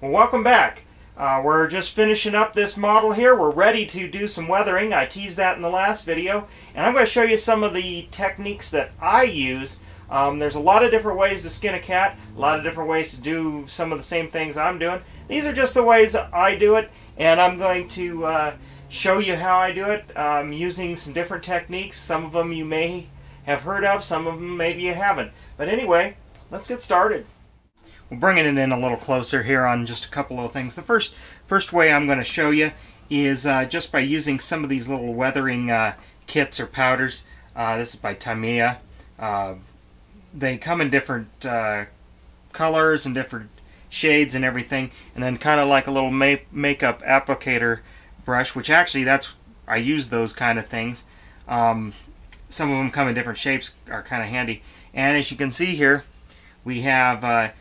Well, welcome back. We're just finishing up this model here. We're ready to do some weathering. I teased that in the last video, and I'm going to show you some of the techniques that I use. There's a lot of different ways to skin a cat, a lot of different ways to do some of the same things I'm doing. These are just the ways I do it, and I'm going to show you how I do it using some different techniques. Some of them you may have heard of, some of them maybe you haven't. But anyway, let's get started. We're bringing it in a little closer here on just a couple of things. The first way I'm going to show you is just by using some of these little weathering kits or powders. This is by Tamiya. They come in different colors and different shades and everything, and then kind of like a little makeup applicator brush, which actually I use those kind of things. Some of them come in different shapes, are kind of handy. And as you can see here, we have a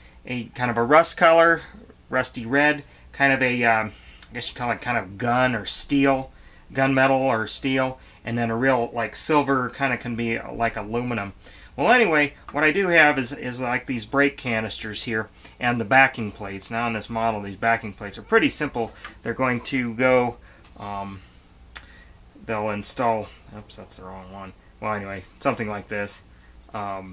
kind of a rust color, rusty red, kind of a, I guess you call it kind of gunmetal or steel, and then a real like silver, kind of can be like aluminum. Well, anyway, what I do have is like these brake canisters here and the backing plates. Now on this model, these backing plates are pretty simple. They're going to go, they'll install, oops, that's the wrong one. Well, anyway, something like this on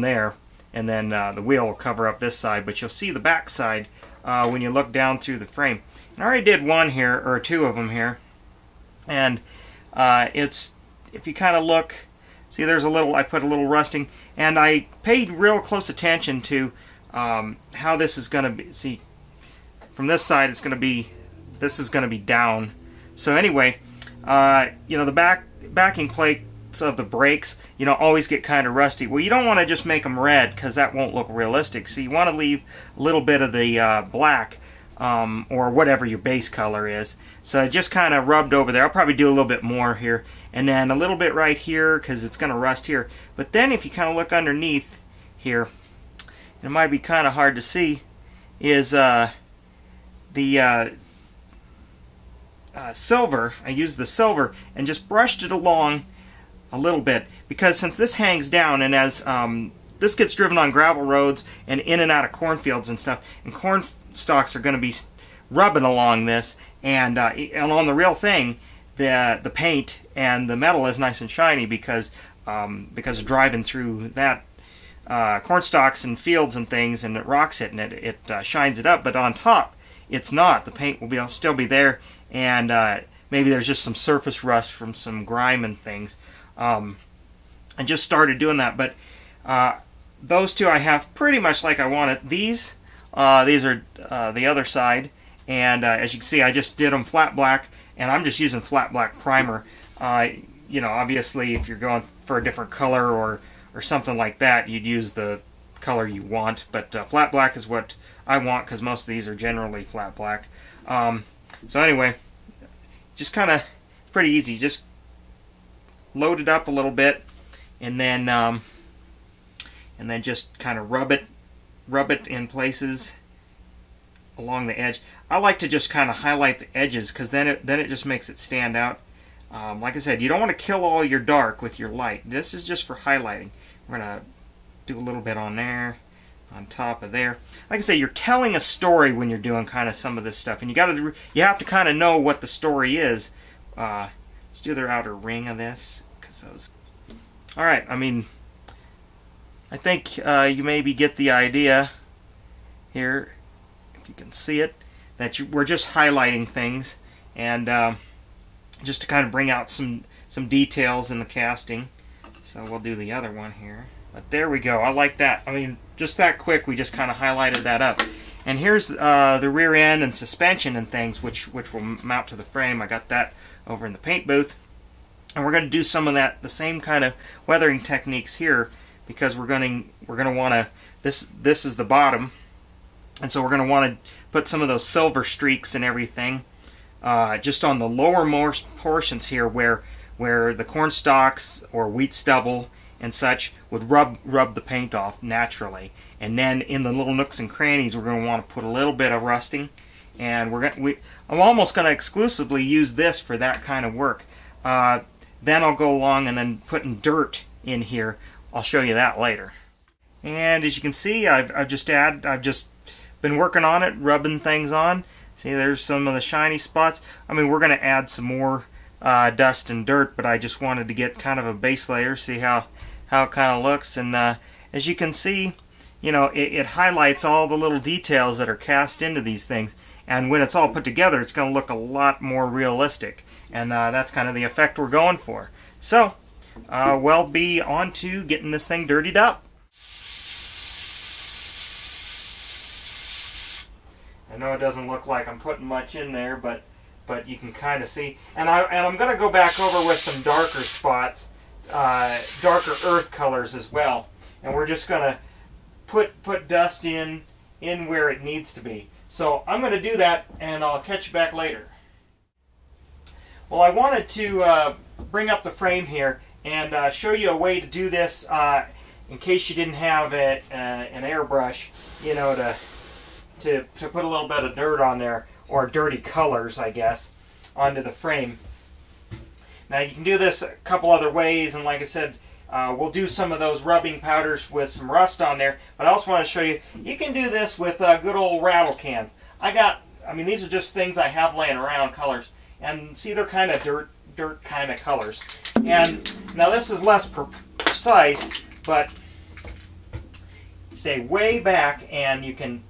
there. And then the wheel will cover up this side, but you'll see the back side when you look down through the frame. And I already did one here, or two of them here, and it's, if you kind of look, see there's a little, I put a little rusting, and I paid real close attention to how this is going to be. See, from this side it's going to be, this is going to be down. So anyway, you know, the backing plate of the brakes, you know, always get kind of rusty. Well, you don't want to just make them red, because that won't look realistic. So you want to leave a little bit of the black or whatever your base color is. So I just kind of rubbed over there. I'll probably do a little bit more here, and then a little bit right here, because it's going to rust here. But then if you kind of look underneath here, it might be kind of hard to see, is the silver. I used the silver and just brushed it along a little bit, because since this hangs down, and as this gets driven on gravel roads and in and out of cornfields and stuff, and corn stalks are going to be rubbing along this, and on the real thing, the paint and the metal is nice and shiny, because of driving through that corn stalks and fields and things, and it rocks it, and it shines it up. But on top, it's not. The paint will be, still be there, and maybe there's just some surface rust from some grime and things. I just started doing that, but those two I have pretty much like I wanted. These are the other side, and as you can see, I just did them flat black, and I'm just using flat black primer. You know, obviously, if you're going for a different color or something like that, you'd use the color you want. But flat black is what I want, because most of these are generally flat black. So anyway, just kind of pretty easy. Just load it up a little bit, and then just kind of rub it in places along the edge. I like to just kind of highlight the edges, because then it just makes it stand out. Like I said, you don't want to kill all your dark with your light. This is just for highlighting. We're gonna do a little bit on there, on top of there. Like I say, you're telling a story when you're doing kind of some of this stuff, and you have to kind of know what the story is. Let's do their outer ring of this, because those. All right, I mean, I think you maybe get the idea here, if you can see it, that we're just highlighting things, and just to kind of bring out some details in the casting. So we'll do the other one here. But there we go. I like that. I mean, just that quick, we just kind of highlighted that up. And here's the rear end and suspension and things, which will mount to the frame. I got that over in the paint booth, and we're going to do some of that, the same kind of weathering techniques here, because we're going to want to, this is the bottom, and so we're going to want to put some of those silver streaks and everything just on the lower more portions here, where the corn stalks or wheat stubble and such would rub the paint off naturally. And then in the little nooks and crannies, we're going to want to put a little bit of rusting, and I'm almost going to exclusively use this for that kind of work. Then I'll go along and then putting dirt in here. I'll show you that later. And as you can see, I've just Been working on it, rubbing things on. See, there's some of the shiny spots. I mean, we're going to add some more dust and dirt, but I just wanted to get kind of a base layer, see how it kind of looks. And as you can see, you know, it highlights all the little details that are cast into these things. And when it's all put together, it's going to look a lot more realistic. And that's kind of the effect we're going for. So, we'll be on to getting this thing dirtied up. I know it doesn't look like I'm putting much in there, but you can kind of see. And I'm going to go back over with some darker spots, darker earth colors as well. And we're just going to put dust in where it needs to be. So I'm going to do that, and I'll catch you back later. Well, I wanted to bring up the frame here and show you a way to do this in case you didn't have an airbrush, you know, to put a little bit of dirt on there, or dirty colors, I guess, onto the frame. Now, you can do this a couple other ways, and like I said, we'll do some of those rubbing powders with some rust on there, but I also want to show you, you can do this with good old rattle cans. I mean, these are just things I have laying around, colors, and see, they're kind of dirt kind of colors. And now this is less precise, but stay way back and you can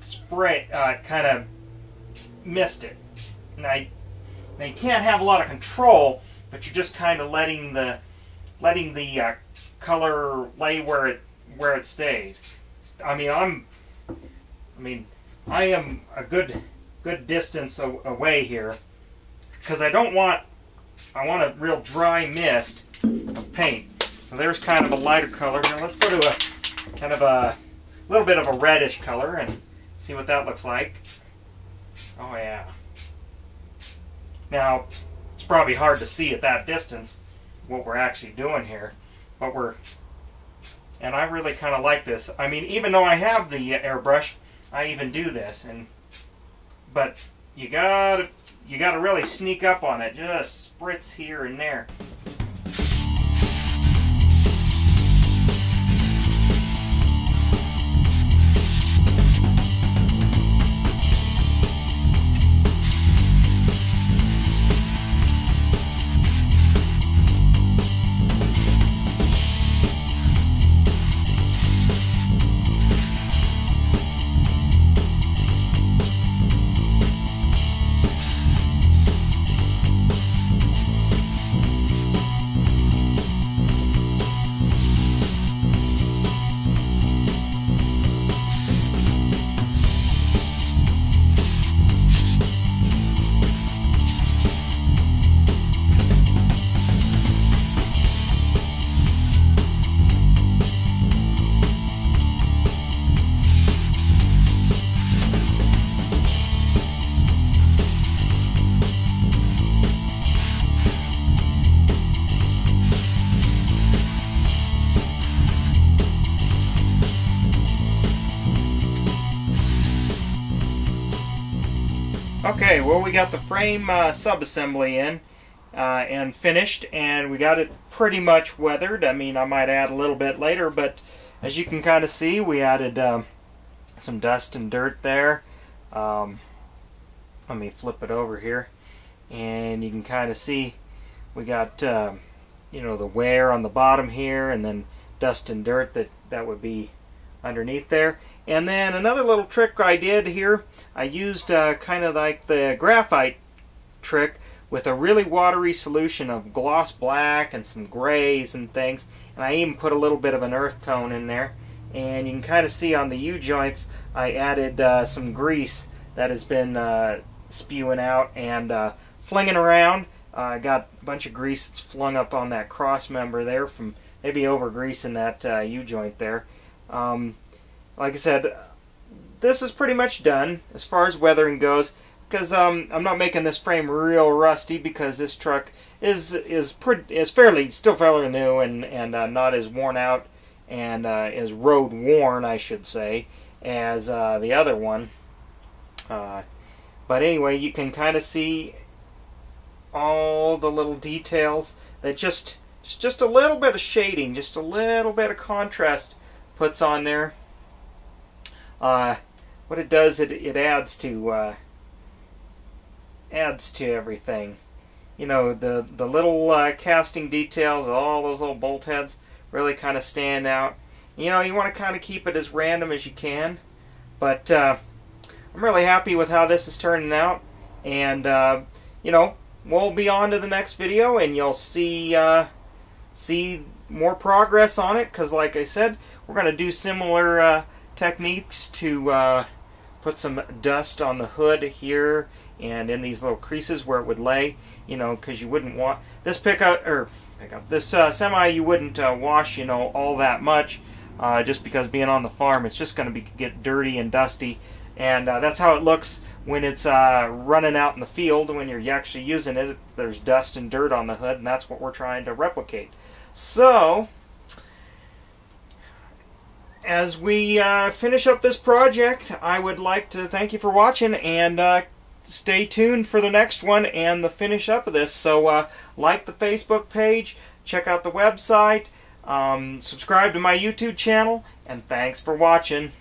spray, kind of mist it. Now you can't have a lot of control, but you're just kind of letting the color lay where it stays. I mean, I am a good distance away here, because I want a real dry mist of paint. So there's kind of a lighter color. Now let's go to a kind of a little bit of a reddish color and see what that looks like. Oh yeah. Now it's probably hard to see at that distance what we're actually doing here, but and I really kind of like this. I mean, even though I have the airbrush, I even do this, but you gotta really sneak up on it. Just spritz here and there. Okay, well, we got the frame sub-assembly in and finished, and we got it pretty much weathered. I mean, I might add a little bit later, but as you can kind of see, we added some dust and dirt there. Let me flip it over here, and you can kind of see we got, you know, the wear on the bottom here, and then dust and dirt that would be underneath there. And then another little trick I did here, I used kind of like the graphite trick with a really watery solution of gloss black and some grays and things, and I even put a little bit of an earth tone in there. And you can kind of see on the U-joints I added some grease that has been spewing out and flinging around. I got a bunch of grease that's flung up on that cross member there from maybe overgreasing that U-joint there. Like I said, this is pretty much done as far as weathering goes, because I'm not making this frame real rusty, because this truck is still fairly new and not as worn out and as road worn, I should say, as the other one. But anyway, you can kind of see all the little details that just a little bit of shading, just a little bit of contrast puts on there. What it does, it adds to everything. You know, the little casting details, all those little bolt heads really kind of stand out. You know, you want to kind of keep it as random as you can, but I'm really happy with how this is turning out, and you know, we'll be on to the next video, and you'll see see more progress on it, because like I said, we're going to do similar techniques to put some dust on the hood here and in these little creases where it would lay, you know, because you wouldn't want this semi, you wouldn't wash, you know, all that much, just because being on the farm, it's just going to get dirty and dusty, and that's how it looks when it's running out in the field, when you're actually using it. There's dust and dirt on the hood, and that's what we're trying to replicate. So as we finish up this project, I would like to thank you for watching, and stay tuned for the next one and the finish up of this. So like the Facebook page, check out the website, subscribe to my YouTube channel, and thanks for watching.